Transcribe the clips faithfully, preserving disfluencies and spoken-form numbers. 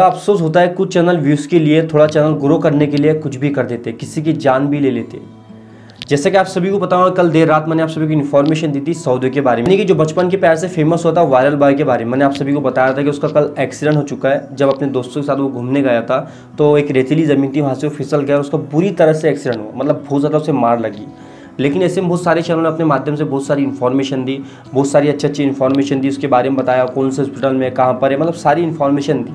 थोड़ा अफसोस होता है कुछ चैनल व्यूज़ के लिए, थोड़ा चैनल ग्रो करने के लिए कुछ भी कर देते, किसी की जान भी ले लेते। जैसे कि आप सभी को पता होगा, कल देर रात मैंने आप सभी को इन्फॉर्मेशन दी थी सहदेव के बारे में, कि जो बचपन के प्यार से फेमस होता है वायरल बॉय के बारे में। मैंने आप सभी को बताया था कि उसका कल एक्सीडेंट हो चुका है। जब अपने दोस्तों के साथ वो घूमने गया था तो एक रेतीली ज़मीन थी, वहाँ से वो फिसल गया और उसका बुरी तरह से एक्सीडेंट हुआ, मतलब बहुत ज़्यादा उसे मार लगी। लेकिन ऐसे में बहुत सारे चैनल ने अपने माध्यम से बहुत सारी इन्फॉर्मेशन दी, बहुत सारी अच्छी अच्छी इन्फॉर्मेशन दी, उसके बारे में बताया, कौन से हॉस्पिटल में, कहाँ पर है, मतलब सारी इन्फॉर्मेशन दी।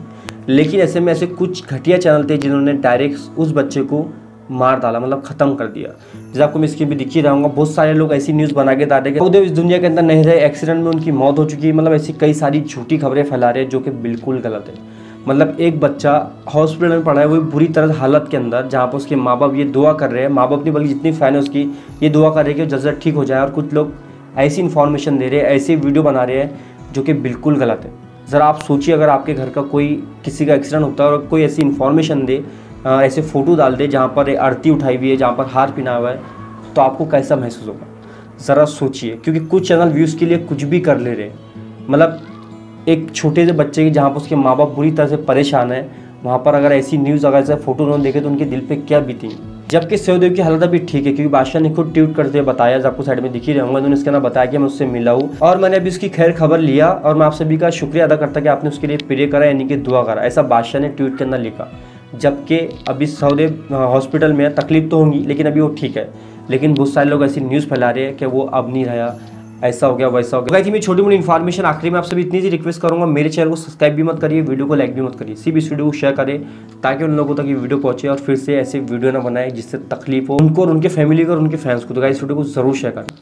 लेकिन ऐसे में ऐसे कुछ घटिया चैनल थे जिन्होंने डायरेक्ट उस बच्चे को मार डाला, मतलब ख़त्म कर दिया। जैसे आपको मैं इसकी भी दिखी रहूँगा, बहुत सारे लोग ऐसी न्यूज़ बना के दादे के सहदेव इस दुनिया के अंदर नहीं रहे, एक्सीडेंट में उनकी मौत हो चुकी है, मतलब ऐसी कई सारी झूठी खबरें फैला रहे हैं जो कि बिल्कुल गलत है। मतलब एक बच्चा हॉस्पिटल में पड़ा है, वो बुरी तरह हालत के अंदर, जहाँ पर उसके माँ बाप ये दुआ कर रहे हैं, माँ बाप नहीं बल्कि जितनी फ़ैन है उसकी ये दुआ कर रहे हैं कि जल्द जल्द ठीक हो जाए। और कुछ लोग ऐसी इन्फॉर्मेशन दे रहे हैं, ऐसी वीडियो बना रहे हैं जो कि बिल्कुल गलत है। ज़रा आप सोचिए, अगर आपके घर का कोई किसी का एक्सीडेंट होता है और कोई ऐसी इन्फॉर्मेशन दे, आ, ऐसे फ़ोटो डाल दे जहाँ पर आरती उठाई हुई है, जहाँ पर हार पहना हुआ है, तो आपको कैसा महसूस होगा ज़रा सोचिए। क्योंकि कुछ चैनल व्यूज़ के लिए कुछ भी कर ले रहे हैं। मतलब एक छोटे से बच्चे की, जहाँ पर उसके माँ बाप बुरी तरह से परेशान है, वहाँ पर अगर ऐसी न्यूज़, अगर ऐसे फ़ोटो उन्होंने देखे तो उनके दिल पे क्या बीती। जबकि सहदेव की हालत अभी ठीक है, क्योंकि बादशाह ने खुद ट्वीट करते हुए बताया, आपको साइड में दिख ही रहूँगा, उन्होंने इसके ना बताया कि मैं उससे मिला हूँ और मैंने अभी उसकी खैर खबर लिया और मैं आप सभी का शुक्रिया अदा करता कि आपने उसके लिए प्रे करा, यानी कि दुआ करा, ऐसा बादशाह ने ट्वीट करना लिखा। जबकि अभी सहदेव हॉस्पिटल में, तकलीफ तो होंगी लेकिन अभी वो ठीक है। लेकिन बहुत सारे लोग ऐसी न्यूज़ फैला रहे हैं कि वो अब नहीं रहा, ऐसा हो गया, वैसा हो गया। वैसे मेरी छोटी मोटी इन्फॉर्मेशन आखिरी में आप सभी इतनी सी रिक्वेस्ट करूँगा, मेरे चैनल को सब्सक्राइब भी मत करिए, वीडियो को लाइक भी मत करिए, सिर्फ इस वीडियो को शेयर करें ताकि उन लोगों तक ये वीडियो पहुँचे और फिर से ऐसे वीडियो ना बनाए जिससे तकलीफ हो उनको और उनके फैमिली को और उनके फैंस को। तो इस वीडियो को जरूर शेयर करें।